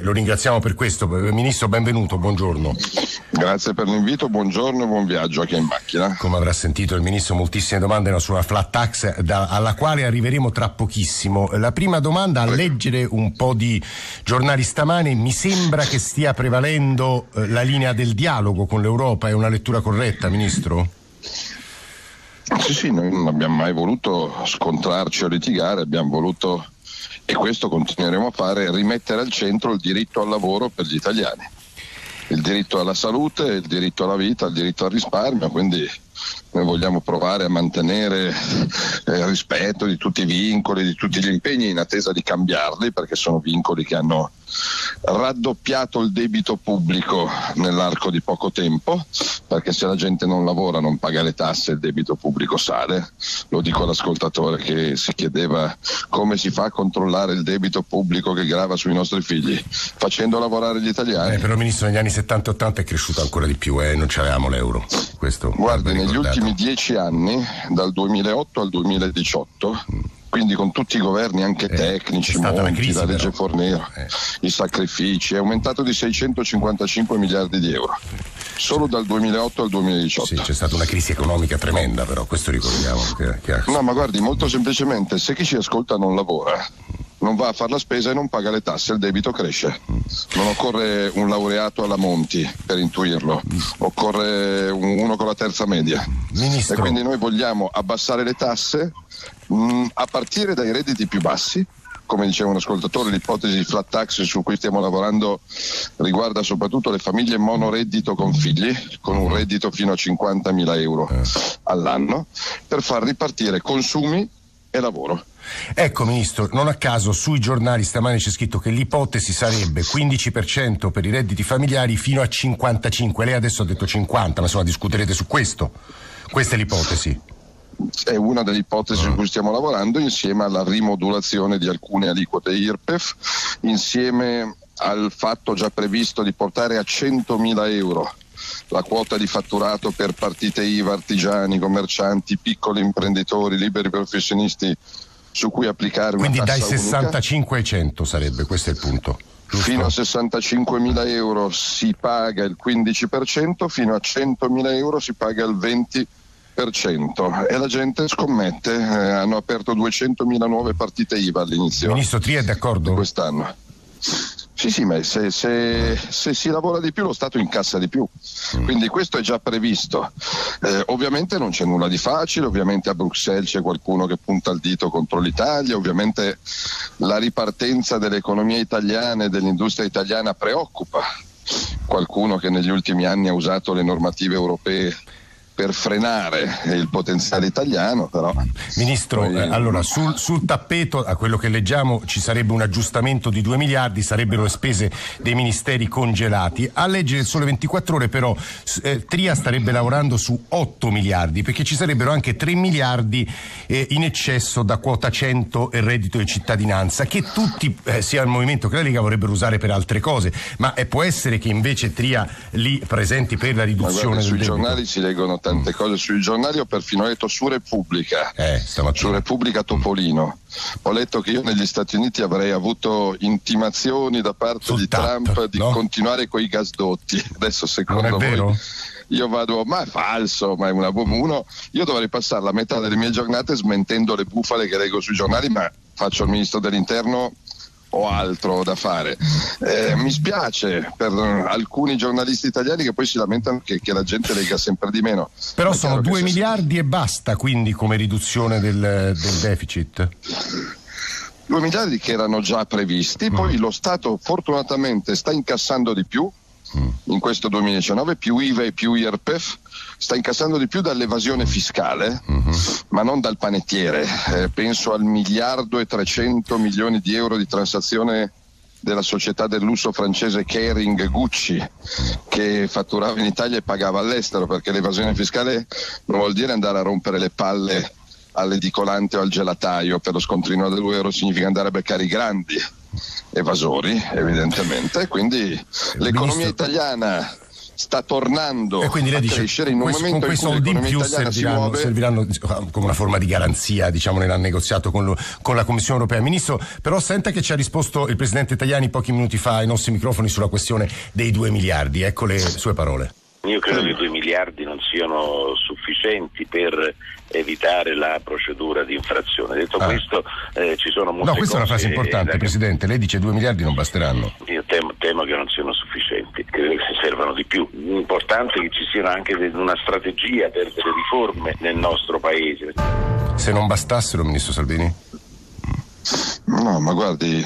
Lo ringraziamo per questo. Ministro, benvenuto, buongiorno. Grazie per l'invito, buongiorno e buon viaggio a chi è in macchina. Come avrà sentito il Ministro, moltissime domande sulla flat tax alla quale arriveremo tra pochissimo. La prima domanda, a leggere un po' di giornali stamane, mi sembra che stia prevalendo la linea del dialogo con l'Europa. È una lettura corretta, Ministro? Sì, noi non abbiamo mai voluto scontrarci o litigare, abbiamo voluto, e questo continueremo a fare, rimettere al centro il diritto al lavoro per gli italiani, il diritto alla salute, il diritto alla vita, il diritto al risparmio. Quindi noi vogliamo provare a mantenere il rispetto di tutti i vincoli, di tutti gli impegni, in attesa di cambiarli, perché sono vincoli che hanno raddoppiato il debito pubblico nell'arco di poco tempo, perché se la gente non lavora, non paga le tasse, il debito pubblico sale. Lo dico all'ascoltatore che si chiedeva come si fa a controllare il debito pubblico che grava sui nostri figli, facendo lavorare gli italiani. Però Ministro, negli anni 70 e 80 è cresciuto ancora di più, non c'avevamo l'euro. Questo, guardi, negli ultimi 10 anni, dal 2008 al 2018, quindi con tutti i governi, anche tecnici, Monti, crisi, la legge Fornero, i sacrifici, è aumentato di 655 miliardi di euro, solo dal 2008 al 2018. Sì, c'è stata una crisi economica tremenda, però questo ricordiamo. No, ma guardi, molto semplicemente, se chi ci ascolta non lavora, non va a fare la spesa e non paga le tasse, il debito cresce. Non occorre un laureato alla Monti per intuirlo, occorre uno con la terza media. Ministro. E quindi noi vogliamo abbassare le tasse a partire dai redditi più bassi. Come diceva un ascoltatore, l'ipotesi di flat tax su cui stiamo lavorando riguarda soprattutto le famiglie monoreddito con figli, con un reddito fino a 50.000 euro all'anno, per far ripartire consumi e lavoro. Ecco Ministro, non a caso sui giornali stamane c'è scritto che l'ipotesi sarebbe 15% per i redditi familiari fino a 55. Lei adesso ha detto 50, ma insomma discuterete su questo. Questa è l'ipotesi. È una delle ipotesi su cui stiamo lavorando, insieme alla rimodulazione di alcune aliquote IRPEF, insieme al fatto già previsto di portare a 100.000 euro la quota di fatturato per partite IVA, artigiani, commercianti, piccoli imprenditori, liberi professionisti, su cui applicare una tassa unica. Quindi dai 65 ai 100 sarebbe, questo è il punto. Giusto? Fino a 65.000 euro si paga il 15%, fino a 100.000 euro si paga il 20%. E la gente scommette, hanno aperto 200.000 nuove partite IVA all'inizio. Ministro, Tria è d'accordo? Quest'anno. Sì, ma se si lavora di più, lo Stato incassa di più, quindi questo è già previsto. Ovviamente non c'è nulla di facile, ovviamente a Bruxelles c'è qualcuno che punta il dito contro l'Italia, ovviamente la ripartenza dell'economia italiana e dell'industria italiana preoccupa qualcuno che negli ultimi anni ha usato le normative europee per frenare il potenziale italiano. Però Ministro, allora sul tappeto, a quello che leggiamo, ci sarebbe un aggiustamento di 2 miliardi, sarebbero le spese dei ministeri congelati. A leggere il Sole 24 Ore però Tria starebbe lavorando su 8 miliardi, perché ci sarebbero anche 3 miliardi in eccesso da quota 100 e reddito di cittadinanza, che tutti, sia il Movimento che la Lega, vorrebbero usare per altre cose, ma può essere che invece Tria li presenti per la riduzione del debito. Sui giornali si leggono tante cose, sui giornali ho perfino letto su Repubblica, Topolino, ho letto che io negli Stati Uniti avrei avuto intimazioni da parte di Trump di continuare coi gasdotti. Adesso secondo voi io vado, ma è falso, ma è una uno, io dovrei passare la metà delle mie giornate smentendo le bufale che leggo sui giornali, ma faccio il Ministro dell'Interno, ho altro da fare. Mi spiace per alcuni giornalisti italiani che poi si lamentano che la gente legga sempre di meno. Però ma sono 2 miliardi e basta, quindi, come riduzione del deficit? 2 miliardi che erano già previsti, poi lo Stato fortunatamente sta incassando di più in questo 2019, più IVA e più IRPEF, sta incassando di più dall'evasione fiscale, ma non dal panettiere. Penso al 1.300.000.000 di euro di transazione della società del lusso francese Kering Gucci, che fatturava in Italia e pagava all'estero, perché l'evasione fiscale non vuol dire andare a rompere le palle all'edicolante o al gelataio per lo scontrino dell'1 euro, significa andare a beccare i grandi evasori, evidentemente. Quindi l'economia italiana sta tornando a crescere in un momento in cui l'economia italiana si muove. Serviranno come una forma di garanzia, diciamo, nel negoziato con la Commissione europea. Ministro, però senta che ci ha risposto il presidente Tajani pochi minuti fa ai nostri microfoni sulla questione dei 2 miliardi. Ecco le sue parole. Io credo che 2 miliardi non siano sufficienti per evitare la procedura di infrazione. Detto questo, ci sono molte cose... No, questa è una frase importante, Presidente. Lei dice 2 miliardi non basteranno. Io temo che non siano sufficienti, credo che si servano di più. L'importante è che ci sia anche una strategia per delle riforme nel nostro Paese. Se non bastassero, Ministro Salvini? No, ma guardi,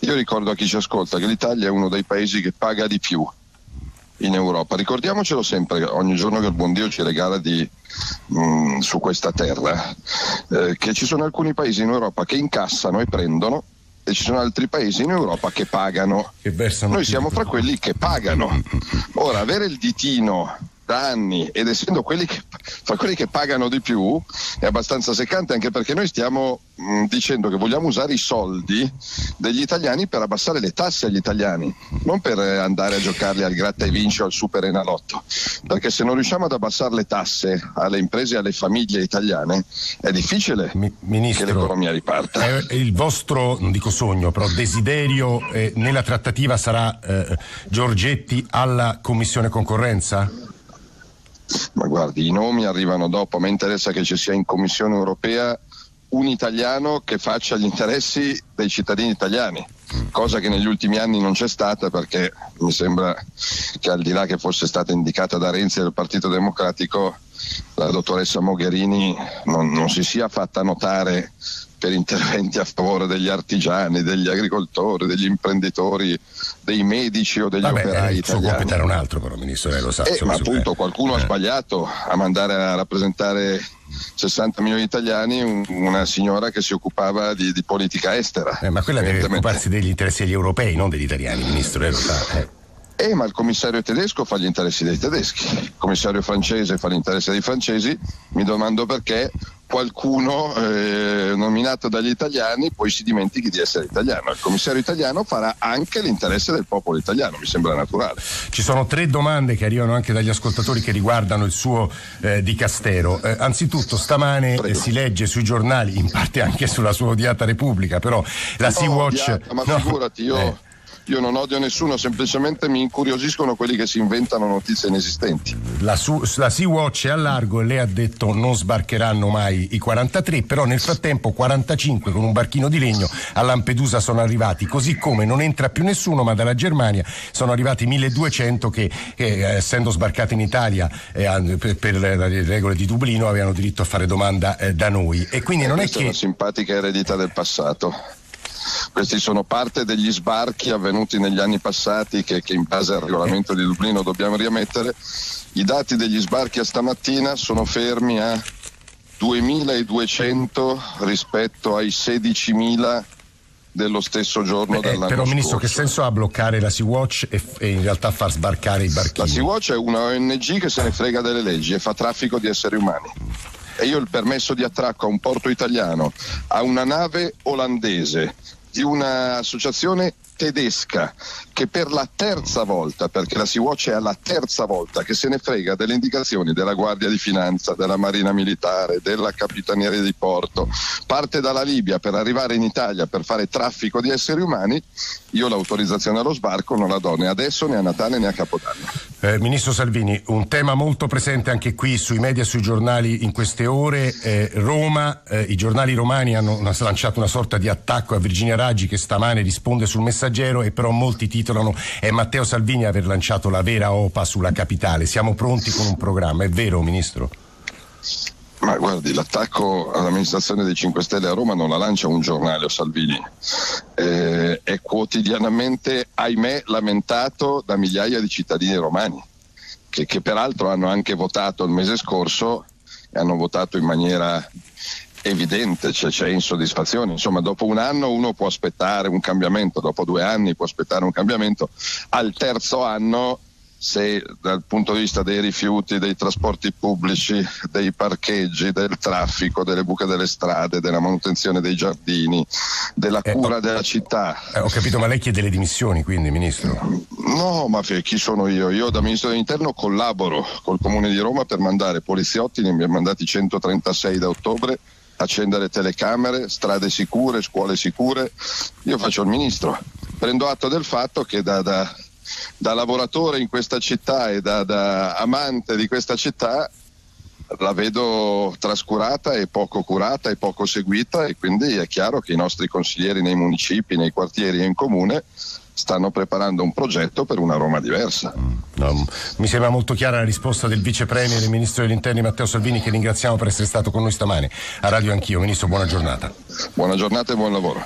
io ricordo a chi ci ascolta che l'Italia è uno dei paesi che paga di più in Europa. Ricordiamocelo sempre, ogni giorno che il buon Dio ci regala su questa terra, che ci sono alcuni paesi in Europa che incassano e prendono, e ci sono altri paesi in Europa che pagano. Noi siamo fra quelli che pagano. Ora, avere il ditino da anni ed essendo fra quelli che pagano di più è abbastanza seccante, anche perché noi stiamo dicendo che vogliamo usare i soldi degli italiani per abbassare le tasse agli italiani, non per andare a giocarli al gratta e vinci o al super enalotto, perché se non riusciamo ad abbassare le tasse alle imprese e alle famiglie italiane è difficile, Ministro, che l'economia riparta. Il vostro, non dico sogno, però desiderio nella trattativa sarà Giorgetti alla Commissione concorrenza? Ma guardi, i nomi arrivano dopo, a me interessa che ci sia in Commissione europea un italiano che faccia gli interessi dei cittadini italiani, cosa che negli ultimi anni non c'è stata, perché mi sembra che, al di là che fosse stata indicata da Renzi del Partito Democratico, la dottoressa Mogherini non si sia fatta notare per interventi a favore degli artigiani, degli agricoltori, degli imprenditori, dei medici o degli operai italiani. Il suo compito era un altro, però, Ministro, lei lo sa. Ma appunto qualcuno ha sbagliato a mandare a rappresentare 60 milioni di italiani una signora che si occupava di politica estera. Ma quella deve occuparsi degli interessi degli europei, non degli italiani, Ministro, lei lo sa. Ma il commissario tedesco fa gli interessi dei tedeschi, il commissario francese fa gli interessi dei francesi. Mi domando perché qualcuno nominato dagli italiani poi si dimentichi di essere italiano. Il commissario italiano farà anche l'interesse del popolo italiano, mi sembra naturale. Ci sono 3 domande che arrivano anche dagli ascoltatori che riguardano il suo dicastero. Anzitutto, stamane si legge sui giornali, in parte anche sulla sua odiata Repubblica, però la Sea-Watch... Odiata, ma no, figurati, Io non odio nessuno, semplicemente mi incuriosiscono quelli che si inventano notizie inesistenti. La Sea-Watch è a largo e lei ha detto non sbarcheranno mai i 43, però nel frattempo 45 con un barchino di legno a Lampedusa sono arrivati, così come non entra più nessuno, ma dalla Germania sono arrivati 1200 che essendo sbarcati in Italia per le regole di Dublino avevano diritto a fare domanda da noi. E quindi non è che... è una simpatica eredità del passato. Questi sono parte degli sbarchi avvenuti negli anni passati che in base al regolamento di Dublino dobbiamo rimettere. I dati degli sbarchi a stamattina sono fermi a 2200 rispetto ai 16.000 dello stesso giorno dell'anno scorso. Però, Ministro, che senso ha bloccare la Sea-Watch e in realtà far sbarcare i barchini? La Sea-Watch è una ONG che se ne frega delle leggi e fa traffico di esseri umani. E io il permesso di attracco a un porto italiano, a una nave olandese, di un'associazione tedesca che per la terza volta, perché la Sea-Watch è alla terza volta che se ne frega delle indicazioni della Guardia di Finanza, della Marina Militare, della Capitaneria di Porto, parte dalla Libia per arrivare in Italia per fare traffico di esseri umani. Io l'autorizzazione allo sbarco non la do né adesso, né a Natale, né a Capodanno. Ministro Salvini, un tema molto presente anche qui sui media e sui giornali in queste ore, Roma, i giornali romani hanno lanciato una sorta di attacco a Virginia Raggi, che stamane risponde sul Messaggero, e però molti titolano: è Matteo Salvini aver lanciato la vera OPA sulla capitale, siamo pronti con un programma. È vero, Ministro? Ma guardi, l'attacco all'amministrazione dei 5 Stelle a Roma non la lancia un giornale o Salvini, è quotidianamente, ahimè, lamentato da migliaia di cittadini romani che peraltro hanno anche votato il mese scorso e hanno votato in maniera evidente, c'è insoddisfazione. Insomma, dopo un anno uno può aspettare un cambiamento, dopo 2 anni può aspettare un cambiamento, al terzo anno se dal punto di vista dei rifiuti, dei trasporti pubblici, dei parcheggi, del traffico, delle buche delle strade, della manutenzione dei giardini, della cura della città. Ho capito, ma lei chiede le dimissioni, quindi, Ministro? No, ma chi sono io? Io da Ministro dell'Interno collaboro col Comune di Roma per mandare poliziotti, ne abbiamo mandati 136 da ottobre, accendere telecamere, strade sicure, scuole sicure. Io faccio il Ministro, prendo atto del fatto che da lavoratore in questa città e da amante di questa città la vedo trascurata e poco curata e poco seguita, e quindi è chiaro che i nostri consiglieri nei municipi, nei quartieri e in comune stanno preparando un progetto per una Roma diversa. No, mi sembra molto chiara la risposta del Vice Premier e Ministro degli Interni Matteo Salvini, che ringraziamo per essere stato con noi stamane a Radio Anch'io. Ministro, buona giornata. Buona giornata e buon lavoro.